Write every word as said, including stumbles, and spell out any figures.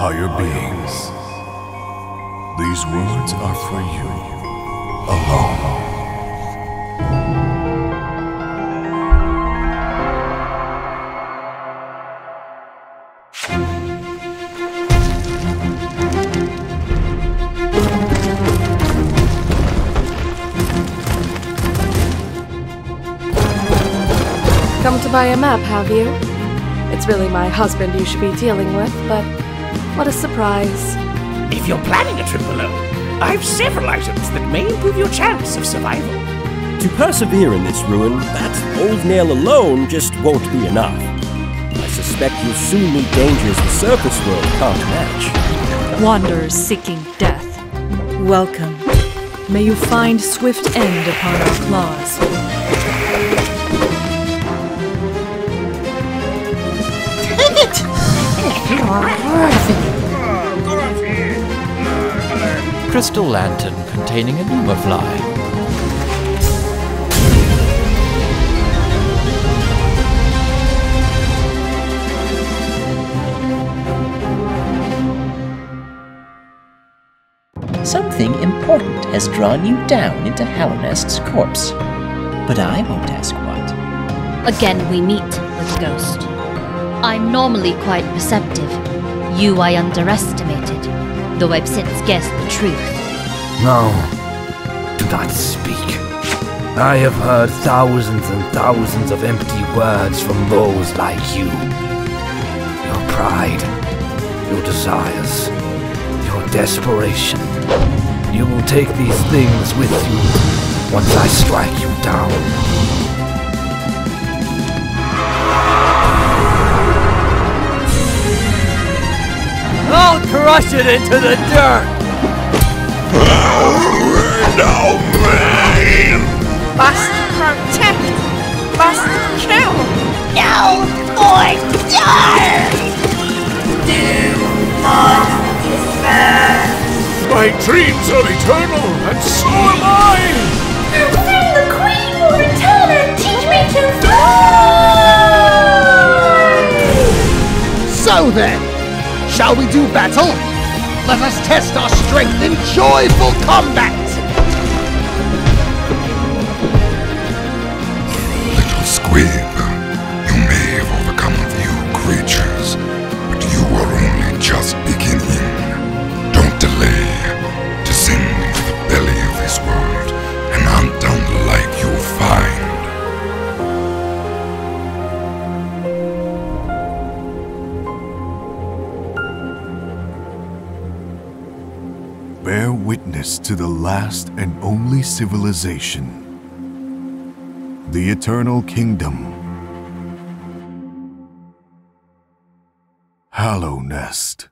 higher beings. These words are for you alone. Come to buy a map, have you? It's really my husband you should be dealing with, but what a surprise. If you're planning a trip alone, I've several items that may improve your chance of survival. To persevere in this ruin, that old nail alone just won't be enough. I suspect you'll soon meet dangers the surface world can't match. Wanderers seeking death, welcome. May you find swift end upon our claws. Crystal lantern containing a Lumafly. Something important has drawn you down into Hallownest's corpse, but I won't ask what. Again we meet with a ghost. I'm normally quite perceptive. You I underestimated, though I've since guessed the truth. No, do not speak. I have heard thousands and thousands of empty words from those like you. Your pride, your desires, your desperation. You will take these things with you once I strike you down. I'll crush it into the dirt! No man! Must protect! Must kill! No! Or die! Do not despair! My dreams are eternal, and so am I! And soon the Queen will return and teach me to fly! So then! Shall we do battle? Let us test our strength in joyful combat! You little squib. You may have overcome a few creatures, but you are only just beginning. Don't delay. Descend into the belly of this world and hunt down the life you'll find. Bear witness to the last and only civilization, the Eternal Kingdom, Hallownest.